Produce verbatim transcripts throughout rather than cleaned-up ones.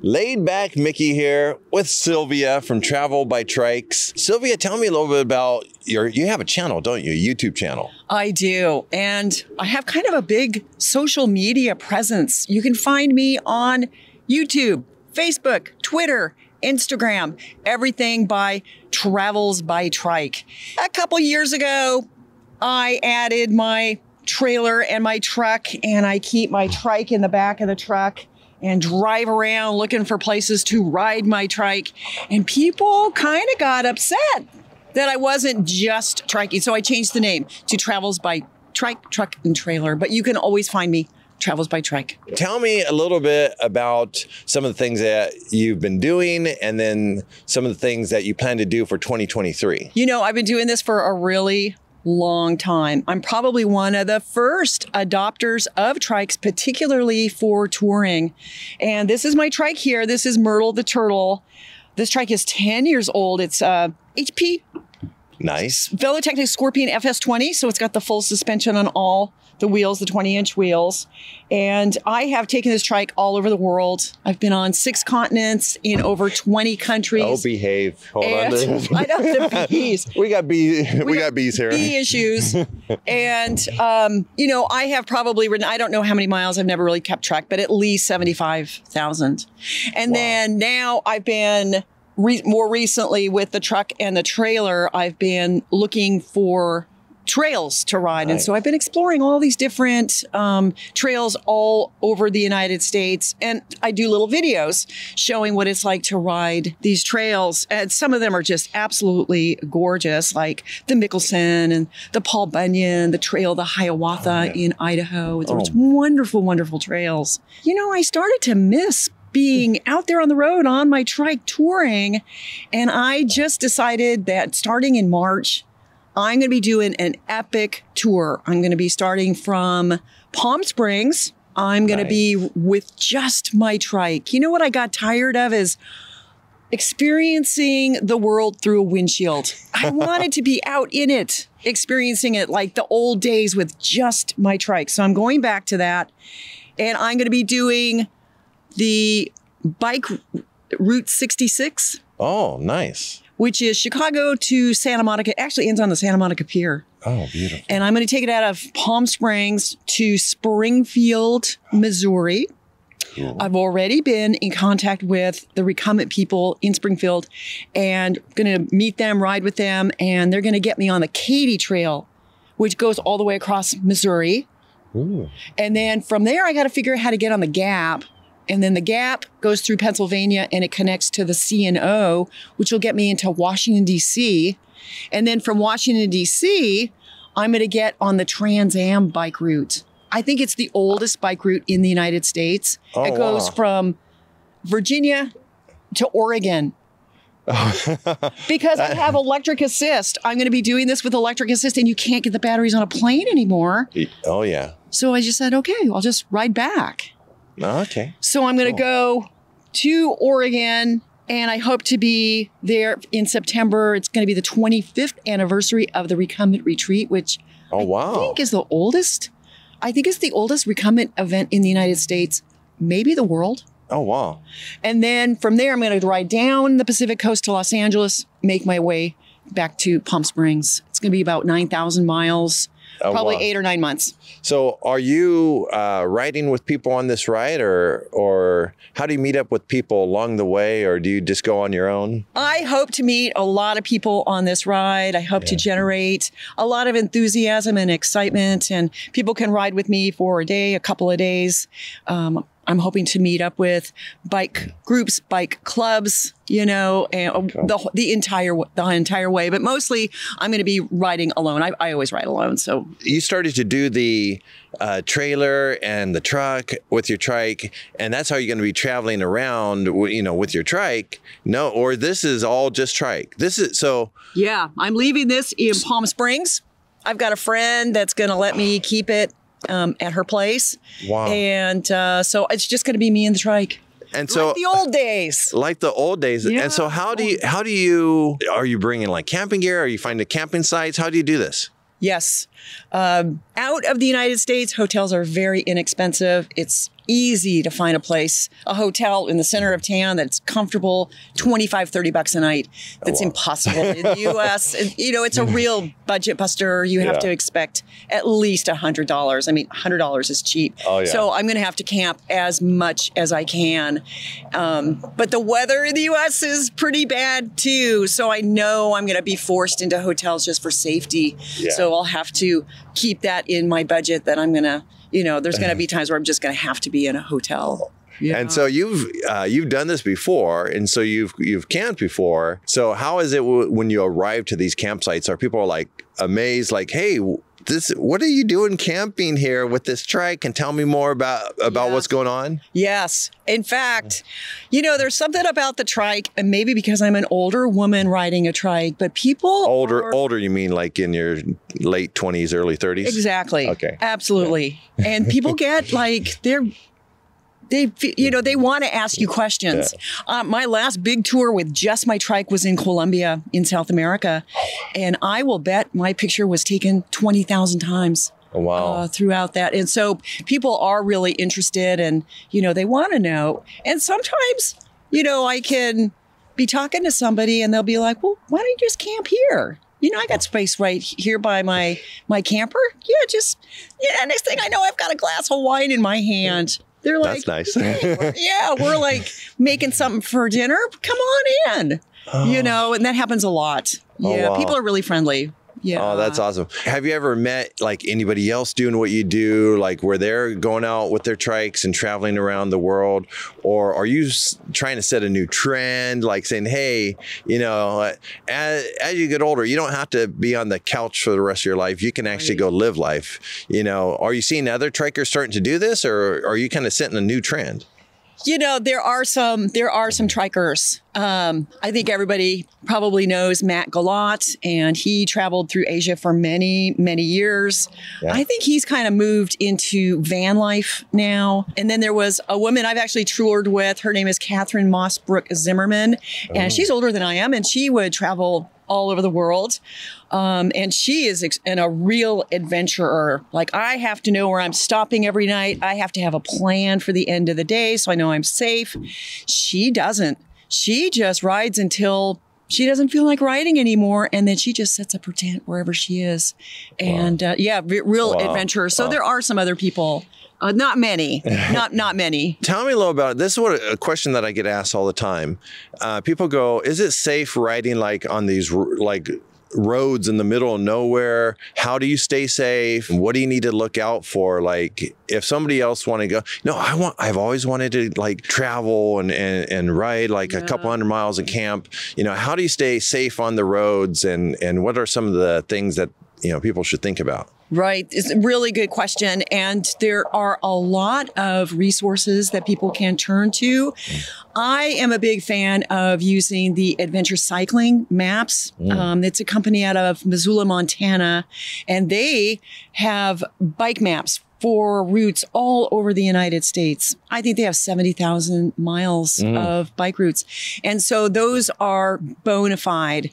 Laid back Mickey here with Sylvia from Travel by Trikes. Sylvia, tell me a little bit about your, you have a channel, don't you? A YouTube channel. I do. And I have kind of a big social media presence. You can find me on YouTube, Facebook, Twitter, Instagram, everything by Travels by Trike. A couple years ago, I added my trailer and my truck, and I keep my trike in the back of the truck and drive around looking for places to ride my trike. And people kind of got upset that I wasn't just triking. So I changed the name to Travels by Trike Truck and Trailer, but you can always find me Travels by Trike. Tell me a little bit about some of the things that you've been doing and then some of the things that you plan to do for twenty twenty-three. You know, I've been doing this for a really long time. I'm probably one of the first adopters of trikes, particularly for touring. And this is my trike here. This is Myrtle the Turtle. This trike is ten years old. It's uh, H P. Nice. Velotechnic Scorpion F S twenty. So it's got the full suspension on all the wheels, the twenty inch wheels. And I have taken this trike all over the world. I've been on six continents in over twenty countries. Oh, behave. Hold and on. To I know the bees. We got bee, we, we got, got bees here. Bee issues. And, um, you know, I have probably ridden, I don't know how many miles, I've never really kept track, but at least seventy-five thousand. And wow. Then now I've been Re more recently with the truck and the trailer, I've been looking for trails to ride. Nice. And so I've been exploring all these different um, trails all over the United States. And I do little videos showing what it's like to ride these trails. And some of them are just absolutely gorgeous, like the Mickelson and the Paul Bunyan, the trail, the Hiawatha oh, yeah. in Idaho. It's, oh. it's wonderful, wonderful trails. You know, I started to miss being out there on the road on my trike touring. And I just decided that starting in March, I'm going to be doing an epic tour. I'm going to be starting from Palm Springs. I'm going nice. to be with just my trike. You know what I got tired of is experiencing the world through a windshield. I wanted to be out in it, experiencing it like the old days with just my trike. So I'm going back to that. And I'm going to be doing the bike Route sixty-six. Oh, nice. Which is Chicago to Santa Monica. Actually ends on the Santa Monica Pier. Oh, beautiful. And I'm going to take it out of Palm Springs to Springfield, Missouri. Cool. I've already been in contact with the recumbent people in Springfield and going to meet them, ride with them. And they're going to get me on the Katy Trail, which goes all the way across Missouri. Ooh. And then from there, I got to figure out how to get on the Gap. And then the Gap goes through Pennsylvania and it connects to the C and O, which will get me into Washington, D C. And then from Washington, D C, I'm going to get on the Trans Am bike route. I think it's the oldest bike route in the United States. Oh, it goes wow. from Virginia to Oregon. Because I have electric assist. I'm going to be doing this with electric assist and you can't get the batteries on a plane anymore. Oh, yeah. So I just said, okay, I'll just ride back. Okay. So I'm going to cool. go to Oregon and I hope to be there in September. It's going to be the twenty-fifth anniversary of the Recumbent Retreat, which oh, wow. I think is the oldest. I think it's the oldest recumbent event in the United States, maybe the world. Oh, wow. And then from there, I'm going to ride down the Pacific coast to Los Angeles, make my way back to Palm Springs. It's going to be about nine thousand miles. Oh, probably wow. eight or nine months. So are you uh, riding with people on this ride or or how do you meet up with people along the way or do you just go on your own? I hope to meet a lot of people on this ride. I hope yeah. to generate a lot of enthusiasm and excitement and people can ride with me for a day, a couple of days. Um, I'm hoping to meet up with bike groups, bike clubs, you know, and the, the entire the entire way. But mostly I'm going to be riding alone. I, I always ride alone. So you started to do the uh, trailer and the truck with your trike. And that's how you're going to be traveling around, you know, with your trike. No, or this is all just trike. This is so. Yeah, I'm leaving this in Palm Springs. I've got a friend that's going to let me keep it. Um, at her place. Wow. And uh, so it's just going to be me and the trike. And so like the old days, like the old days. Yeah. And so how do you, how do you, are you bringing like camping gear? Are you finding camping sites? How do you do this? Yes. Um, out of the United States, hotels are very inexpensive. It's easy to find a place, a hotel in the center of town that's comfortable, twenty-five, thirty bucks a night. That's oh, wow. impossible in the U S It, you know, it's a real budget buster. You have yeah. to expect at least a hundred dollars. I mean, a hundred dollars is cheap. Oh, yeah. So I'm going to have to camp as much as I can. Um, but the weather in the U S is pretty bad too. So I know I'm going to be forced into hotels just for safety. Yeah. So I'll have to keep that in my budget that I'm going to, you know, there's going to be times where I'm just going to have to be in a hotel. Yeah. And so you've uh, you've done this before, and so you've you've camped before. So how is it w when you arrive to these campsites? Are people like amazed, like, hey, this, what are you doing camping here with this trike? And tell me more about about yeah. what's going on. Yes. In fact, you know, there's something about the trike, and maybe because I'm an older woman riding a trike, but people older, are, older, you mean like in your late twenties, early thirties? Exactly. Okay. Absolutely. Yeah. And people get like they're they, you know, they want to ask you questions. Yeah. Um, my last big tour with just my trike was in Colombia in South America. And I will bet my picture was taken twenty thousand times. Wow. Uh, throughout that. And so people are really interested and, you know, they want to know. And sometimes, you know, I can be talking to somebody and they'll be like, well, why don't you just camp here? You know, I got space right here by my my camper. Yeah, just, yeah, next thing I know, I've got a glass of wine in my hand. They're like, that's nice. Hey, we're, yeah, we're like making something for dinner. Come on in, oh. you know, and that happens a lot. Oh, yeah, wow. People are really friendly. Yeah. Oh, that's awesome. Have you ever met like anybody else doing what you do, like where they're going out with their trikes and traveling around the world? Or are you trying to set a new trend, like saying, hey, you know, as, as you get older, you don't have to be on the couch for the rest of your life. You can actually right. go live life. You know, are you seeing other trikers starting to do this, or are you kind of setting a new trend? You know, there are some, there are some trikers. Um, I think everybody probably knows Matt Galat, and he traveled through Asia for many, many years. Yeah. I think he's kind of moved into van life now. And then there was a woman I've actually toured with. Her name is Katherine Mossbrook Zimmerman, oh. and she's older than I am, and she would travel all over the world. Um, and she is ex and a real adventurer. Like, I have to know where I'm stopping every night. I have to have a plan for the end of the day so I know I'm safe. She doesn't. She just rides until she doesn't feel like riding anymore. And then she just sets up her tent wherever she is. And wow. uh, yeah, real wow. adventurer. So wow. there are some other people. Uh, not many, not not many. Tell me a little about it. This is what a question that I get asked all the time. Uh, people go, "Is it safe riding like on these like roads in the middle of nowhere? How do you stay safe? What do you need to look out for? Like, if somebody else want to go, no, I want. I've always wanted to like travel and and, and ride like yeah. a couple hundred miles and camp. You know, how do you stay safe on the roads? And and what are some of the things that you know people should think about?" Right. It's a really good question. And there are a lot of resources that people can turn to. I am a big fan of using the Adventure Cycling maps. Mm. Um, it's a company out of Missoula, Montana, and they have bike maps for routes all over the United States. I think they have seventy thousand miles mm. of bike routes. And so those are bona fide.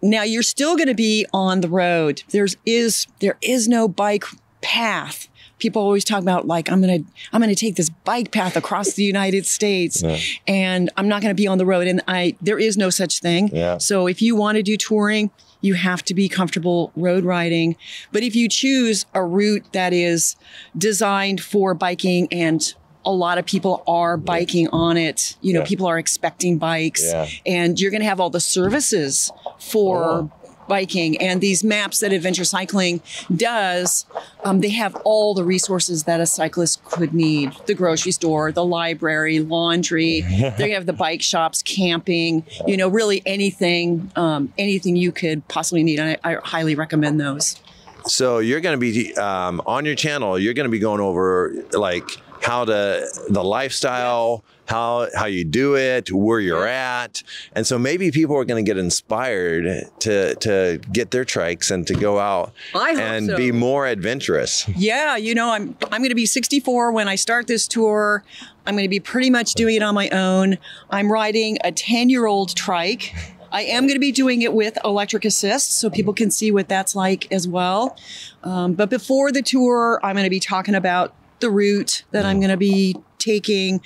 Now, you're still going to be on the road. There's is there is no bike path. People always talk about like, I'm going to I'm going to take this bike path across the United States yeah. and I'm not going to be on the road. And I there is no such thing. Yeah. So if you want to do touring, you have to be comfortable road riding. But if you choose a route that is designed for biking, and a lot of people are biking on it. You know, yeah. people are expecting bikes yeah. and you're going to have all the services for oh. biking. And these maps that Adventure Cycling does, um, they have all the resources that a cyclist could need. The grocery store, the library, laundry. They have the bike shops, camping, you know, really anything, um, anything you could possibly need. And I, I highly recommend those. So you're going to be um, on your channel, you're going to be going over like how to the lifestyle, how how you do it, where you're at. And so maybe people are going to get inspired to to get their trikes and to go out I hope and so. be more adventurous. Yeah, you know, I'm I'm going to be sixty-four when I start this tour. I'm going to be pretty much doing it on my own. I'm riding a ten-year-old trike. I am going to be doing it with electric assist, so people can see what that's like as well. Um, but before the tour, I'm going to be talking about the route that I'm going to be taking,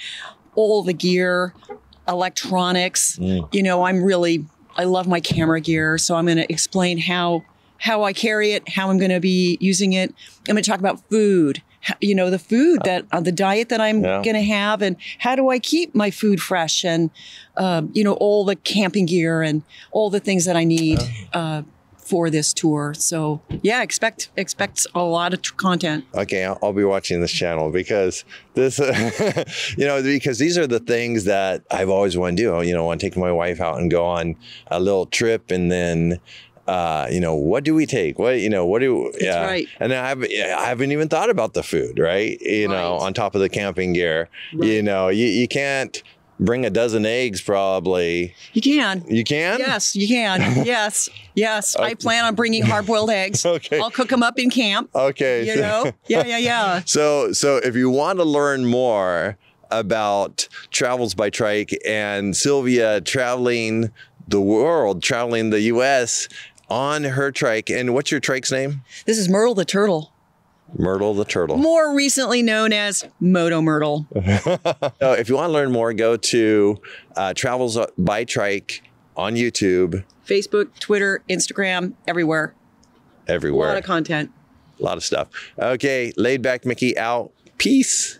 all the gear, electronics. Mm. You know, I'm really, I love my camera gear. So I'm going to explain how, how I carry it, how I'm going to be using it. I'm going to talk about food, how, you know, the food that, uh, the diet that I'm yeah. going to have, and how do I keep my food fresh, and, um, you know, all the camping gear and all the things that I need, yeah. uh, for this tour. So yeah, expect expect a lot of content. Okay, I'll, I'll be watching this channel, because this, uh, you know, because these are the things that I've always wanted to do. You know, I want to take my wife out and go on a little trip, and then, uh, you know, what do we take? What, you know, what do, yeah. That's right. And I haven't, I haven't even thought about the food, right? You right. know, on top of the camping gear, right. you know, you, you can't bring a dozen eggs, probably. You can. You can? Yes, you can. Yes, yes. Okay. I plan on bringing hard-boiled eggs. Okay. I'll cook them up in camp. Okay. You know? Yeah, yeah, yeah. So, so if you want to learn more about Travels by Trike and Sylvia traveling the world, traveling the U S on her trike, and what's your trike's name? This is Myrtle the Turtle. Myrtle the Turtle. More recently known as Moto Myrtle. So if you want to learn more, go to uh, Travels by Trike on YouTube. Facebook, Twitter, Instagram, everywhere. Everywhere. A lot of content. A lot of stuff. Okay, Laid Back Mickey out. Peace.